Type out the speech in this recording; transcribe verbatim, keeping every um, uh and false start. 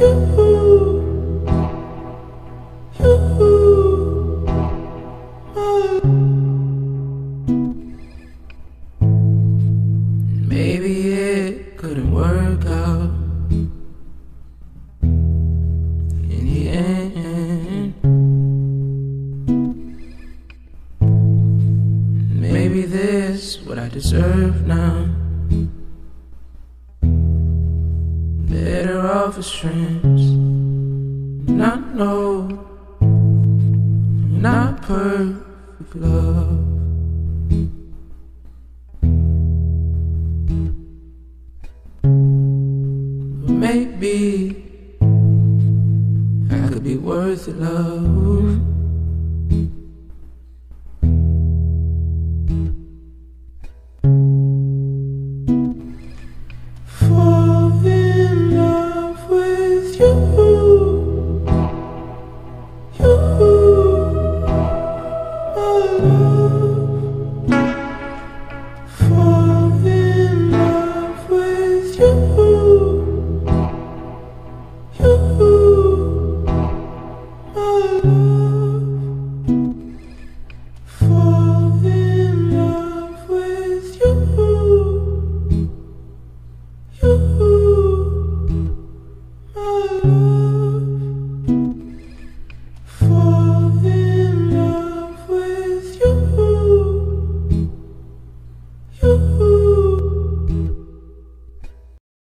Maybe it couldn't work out in the end. Maybe this is what I deserve now. Better off as friends. Not no, not perfect love. But maybe I could be worth love.